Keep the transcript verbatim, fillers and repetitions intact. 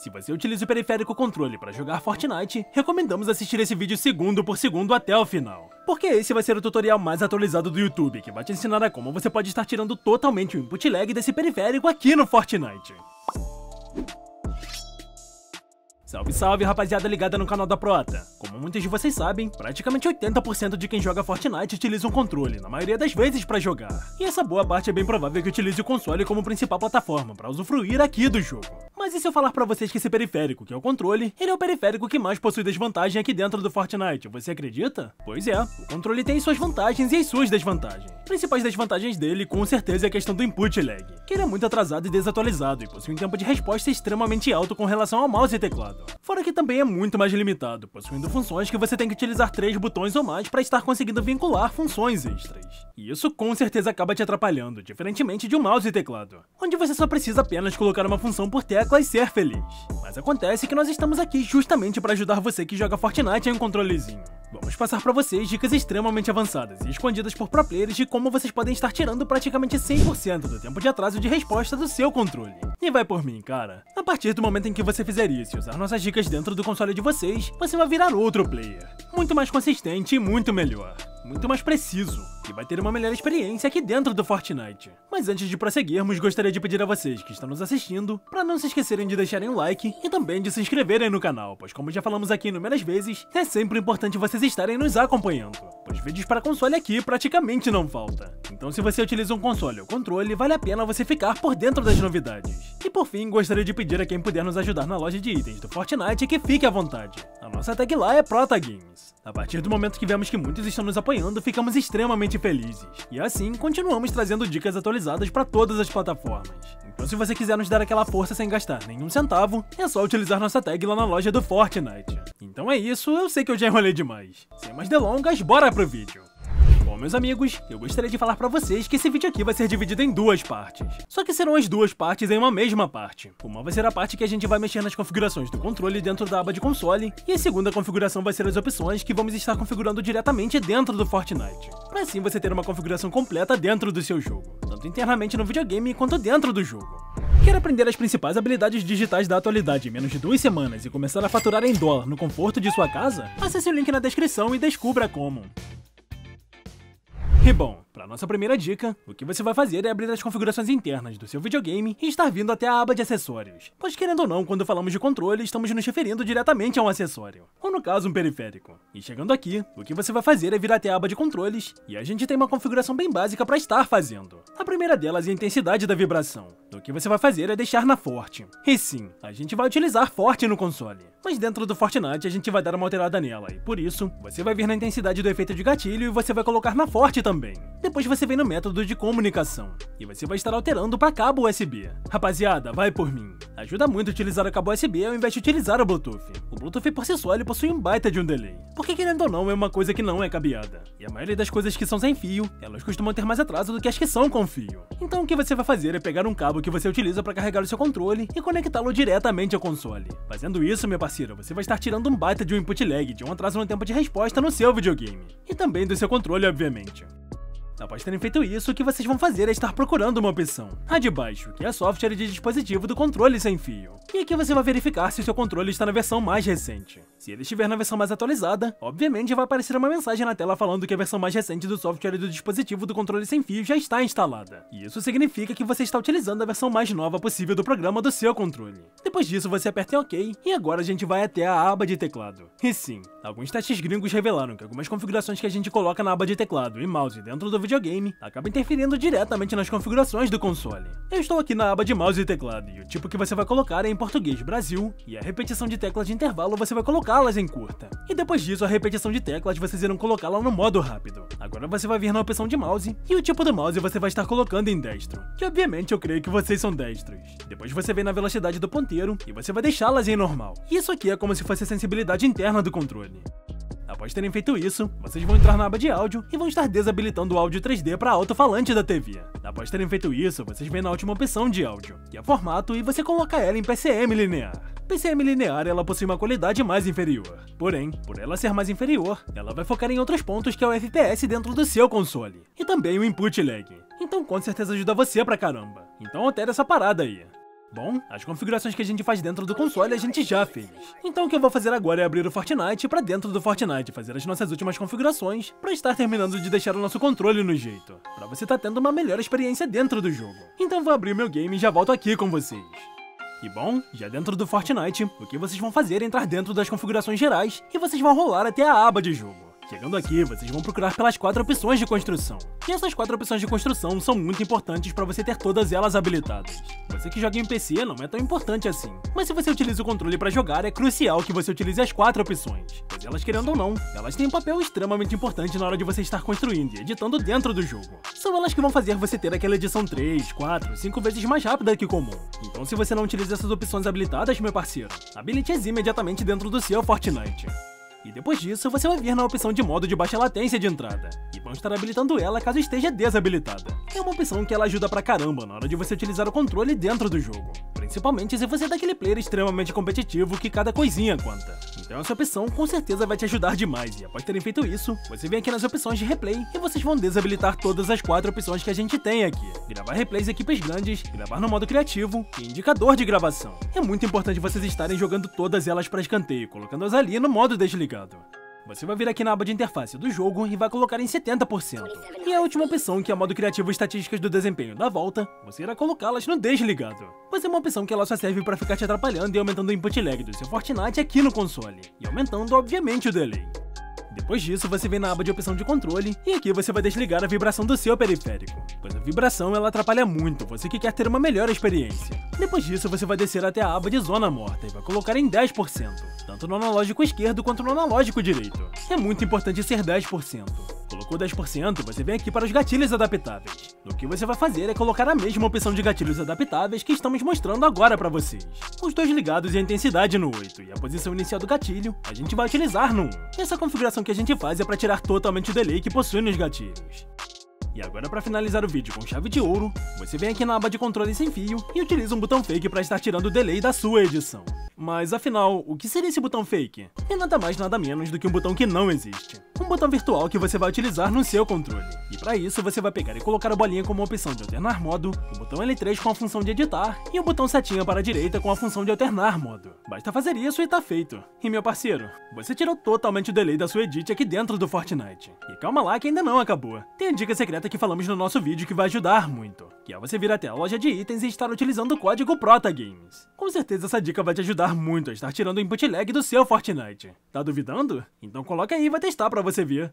Se você utiliza o periférico controle para jogar Fortnite, recomendamos assistir esse vídeo segundo por segundo até o final, porque esse vai ser o tutorial mais atualizado do YouTube, que vai te ensinar a como você pode estar tirando totalmente o input lag desse periférico aqui no Fortnite. Salve, salve, rapaziada ligada no canal da Prota. Como muitos de vocês sabem, praticamente oitenta por cento de quem joga Fortnite utiliza um controle, na maioria das vezes para jogar. E essa boa parte é bem provável que utilize o console como principal plataforma para usufruir aqui do jogo. Mas e se eu falar para vocês que esse periférico, que é o controle, ele é o periférico que mais possui desvantagem aqui dentro do Fortnite, você acredita? Pois é, o controle tem suas vantagens e as suas desvantagens. As principais desvantagens dele, com certeza, é a questão do input lag, que ele é muito atrasado e desatualizado, e possui um tempo de resposta extremamente alto com relação ao mouse e teclado. Fora que também é muito mais limitado, possuindo funções que você tem que utilizar três botões ou mais para estar conseguindo vincular funções extras. E isso com certeza acaba te atrapalhando, diferentemente de um mouse e teclado, onde você só precisa apenas colocar uma função por tecla e ser feliz. Mas acontece que nós estamos aqui justamente para ajudar você que joga Fortnite em um controlezinho. Vamos passar para vocês dicas extremamente avançadas e escondidas por pro players de como vocês podem estar tirando praticamente cem por cento do tempo de atraso de resposta do seu controle. E vai por mim, cara. A partir do momento em que você fizer isso e usar nossas dicas dentro do console de vocês, você vai virar outro player. Muito mais consistente e muito melhor. Muito mais preciso, e vai ter uma melhor experiência aqui dentro do Fortnite. Mas antes de prosseguirmos, gostaria de pedir a vocês que estão nos assistindo, para não se esquecerem de deixarem um like e também de se inscreverem no canal, pois como já falamos aqui inúmeras vezes, é sempre importante vocês estarem nos acompanhando, pois vídeos para console aqui praticamente não falta. Então se você utiliza um console ou controle, vale a pena você ficar por dentro das novidades. E por fim, gostaria de pedir a quem puder nos ajudar na loja de itens do Fortnite que fique à vontade. A nossa tag lá é Prota Games. A partir do momento que vemos que muitos estão nos apoiando, ficamos extremamente felizes, e assim continuamos trazendo dicas atualizadas para todas as plataformas. Então se você quiser nos dar aquela força sem gastar nenhum centavo, é só utilizar nossa tag lá na loja do Fortnite. Então é isso, eu sei que eu já enrolei demais. Sem mais delongas, bora pro vídeo! Bom, meus amigos, eu gostaria de falar pra vocês que esse vídeo aqui vai ser dividido em duas partes. Só que serão as duas partes em uma mesma parte. Uma vai ser a parte que a gente vai mexer nas configurações do controle dentro da aba de console, e a segunda configuração vai ser as opções que vamos estar configurando diretamente dentro do Fortnite, pra assim você ter uma configuração completa dentro do seu jogo, tanto internamente no videogame quanto dentro do jogo. Quer aprender as principais habilidades digitais da atualidade em menos de duas semanas e começar a faturar em dólar no conforto de sua casa? Acesse o link na descrição e descubra como. E bom, para nossa primeira dica, o que você vai fazer é abrir as configurações internas do seu videogame e estar vindo até a aba de acessórios, pois querendo ou não, quando falamos de controle, estamos nos referindo diretamente a um acessório, ou no caso um periférico. E chegando aqui, o que você vai fazer é vir até a aba de controles, e a gente tem uma configuração bem básica para estar fazendo. A primeira delas é a intensidade da vibração. O que você vai fazer é deixar na forte. E sim, a gente vai utilizar forte no console, mas dentro do Fortnite a gente vai dar uma alterada nela, e por isso, você vai vir na intensidade do efeito de gatilho e você vai colocar na forte também. Também. Depois você vem no método de comunicação, e você vai estar alterando para cabo U S B. Rapaziada, vai por mim. Ajuda muito utilizar o cabo U S B ao invés de utilizar o Bluetooth. O Bluetooth por si só ele possui um baita de um delay, porque querendo ou não é uma coisa que não é cabeada. E a maioria das coisas que são sem fio, elas costumam ter mais atraso do que as que são com fio. Então o que você vai fazer é pegar um cabo que você utiliza para carregar o seu controle e conectá-lo diretamente ao console. Fazendo isso, meu parceiro, você vai estar tirando um baita de um input lag, de um atraso no tempo de resposta no seu videogame, e também do seu controle, obviamente. Após terem feito isso, o que vocês vão fazer é estar procurando uma opção, a de baixo, que é software de dispositivo do controle sem fio. E aqui você vai verificar se o seu controle está na versão mais recente. Se ele estiver na versão mais atualizada, obviamente vai aparecer uma mensagem na tela falando que a versão mais recente do software do dispositivo do controle sem fio já está instalada. E isso significa que você está utilizando a versão mais nova possível do programa do seu controle. Depois disso, você aperta em OK, e agora a gente vai até a aba de teclado. E sim, alguns testes gringos revelaram que algumas configurações que a gente coloca na aba de teclado e mouse dentro do vídeo videogame acaba interferindo diretamente nas configurações do console. Eu estou aqui na aba de mouse e teclado, e o tipo que você vai colocar é em português Brasil, e a repetição de teclas de intervalo você vai colocá-las em curta. E depois disso, a repetição de teclas vocês irão colocá-la no modo rápido. Agora você vai vir na opção de mouse, e o tipo do mouse você vai estar colocando em destro, que obviamente eu creio que vocês são destros. Depois você vem na velocidade do ponteiro, e você vai deixá-las em normal. Isso aqui é como se fosse a sensibilidade interna do controle. Após terem feito isso, vocês vão entrar na aba de áudio e vão estar desabilitando o áudio três D para alto-falante da T V. Após terem feito isso, vocês vêm na última opção de áudio, que é formato, e você coloca ela em P C M linear. P C M linear, ela possui uma qualidade mais inferior. Porém, por ela ser mais inferior, ela vai focar em outros pontos que é o F P S dentro do seu console, e também o input lag. Então com certeza ajuda você pra caramba. Então altere essa parada aí. Bom, as configurações que a gente faz dentro do console a gente já fez. Então o que eu vou fazer agora é abrir o Fortnite para dentro do Fortnite fazer as nossas últimas configurações para estar terminando de deixar o nosso controle no jeito, para você estar tendo uma melhor experiência dentro do jogo. Então vou abrir meu game e já volto aqui com vocês. E bom, já dentro do Fortnite, o que vocês vão fazer é entrar dentro das configurações gerais e vocês vão rolar até a aba de jogo. Chegando aqui, vocês vão procurar pelas quatro opções de construção. E essas quatro opções de construção são muito importantes para você ter todas elas habilitadas. Você que joga em P C não é tão importante assim, mas se você utiliza o controle para jogar, é crucial que você utilize as quatro opções. Pois elas, querendo ou não, elas têm um papel extremamente importante na hora de você estar construindo e editando dentro do jogo. São elas que vão fazer você ter aquela edição três, quatro, cinco vezes mais rápida que comum. Então se você não utiliza essas opções habilitadas, meu parceiro, habilite-as imediatamente dentro do seu Fortnite. E depois disso, você vai vir na opção de modo de baixa latência de entrada, e vão estar habilitando ela caso esteja desabilitada. É uma opção que ela ajuda pra caramba na hora de você utilizar o controle dentro do jogo, principalmente se você é daquele player extremamente competitivo que cada coisinha conta. Então essa opção com certeza vai te ajudar demais, e após terem feito isso, você vem aqui nas opções de replay e vocês vão desabilitar todas as quatro opções que a gente tem aqui. Gravar replays em equipes grandes, gravar no modo criativo e indicador de gravação. É muito importante vocês estarem jogando todas elas pra escanteio, colocando-as ali no modo desligado. Você vai vir aqui na aba de interface do jogo e vai colocar em setenta por cento. E a última opção, que é o modo criativo e estatísticas do desempenho da volta, você irá colocá-las no desligado, pois é uma opção que ela só serve para ficar te atrapalhando e aumentando o input lag do seu Fortnite aqui no console, e aumentando obviamente o delay. Depois disso, você vem na aba de opção de controle, e aqui você vai desligar a vibração do seu periférico, pois a vibração ela atrapalha muito você que quer ter uma melhor experiência. Depois disso, você vai descer até a aba de zona morta e vai colocar em dez por cento, tanto no analógico esquerdo quanto no analógico direito. É muito importante ser dez por cento. Colocou dez por cento, você vem aqui para os gatilhos adaptáveis. O que você vai fazer é colocar a mesma opção de gatilhos adaptáveis que estamos mostrando agora para vocês. Os dois ligados e a intensidade no oito, e a posição inicial do gatilho a gente vai utilizar no um. Essa configuração que a gente faz é para tirar totalmente o delay que possui nos gatilhos. E agora, para finalizar o vídeo com chave de ouro, você vem aqui na aba de controle sem fio e utiliza um botão fake para estar tirando o delay da sua edição. Mas afinal, o que seria esse botão fake? É nada mais nada menos do que um botão que não existe. Um botão virtual que você vai utilizar no seu controle. E para isso, você vai pegar e colocar a bolinha como opção de alternar modo, o botão L três com a função de editar e o botão setinha para a direita com a função de alternar modo. Basta fazer isso e tá feito. E meu parceiro, você tirou totalmente o delay da sua edit aqui dentro do Fortnite. E calma lá que ainda não acabou. Tem a dica secreta que falamos no nosso vídeo que vai ajudar muito, que é você vir até a loja de itens e estar utilizando o código Prota Games. Com certeza essa dica vai te ajudar muito a estar tirando o input lag do seu Fortnite. Tá duvidando? Então coloca aí e vai testar pra você ver.